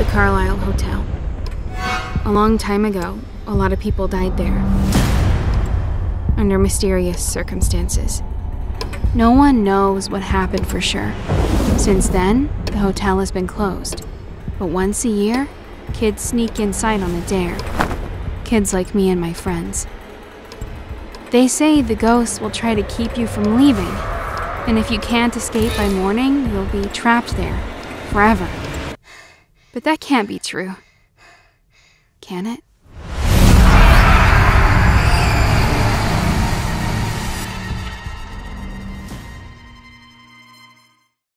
The Carlisle Hotel. A long time ago, a lot of people died there, under mysterious circumstances. No one knows what happened for sure. Since then, the hotel has been closed. But once a year, kids sneak inside on a dare. Kids like me and my friends. They say the ghosts will try to keep you from leaving, and if you can't escape by morning, you'll be trapped there forever. But that can't be true, can it?